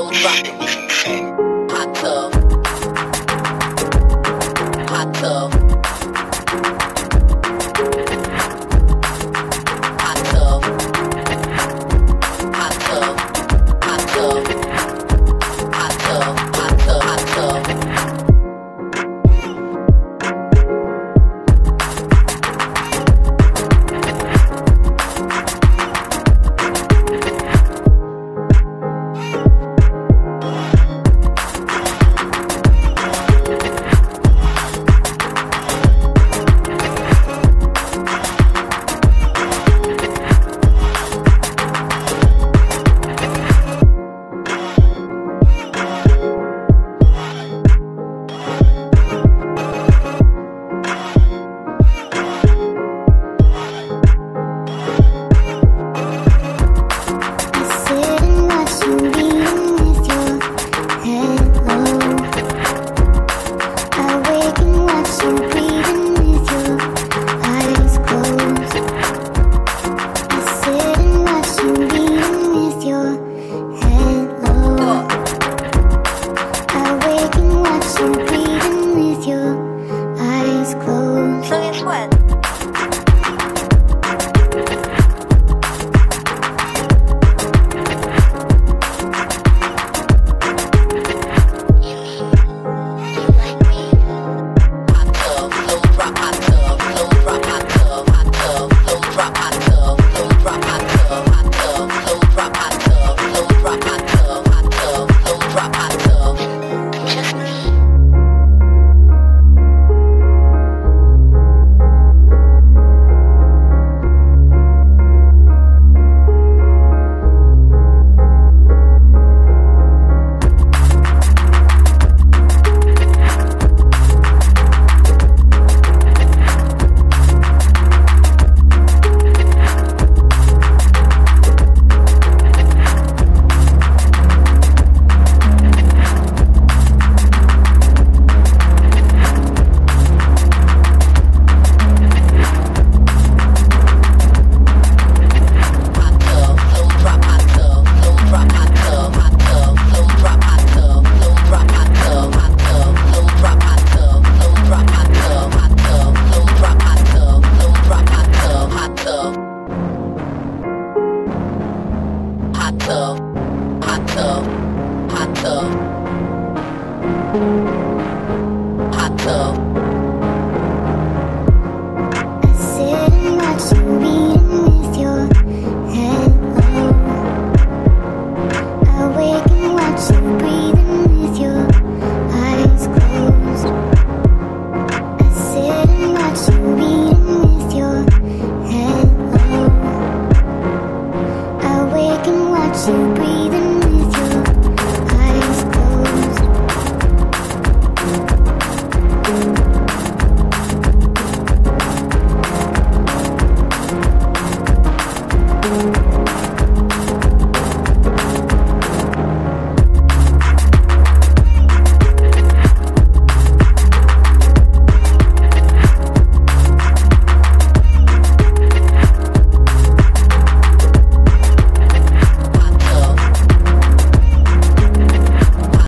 little rocket. Hot tub.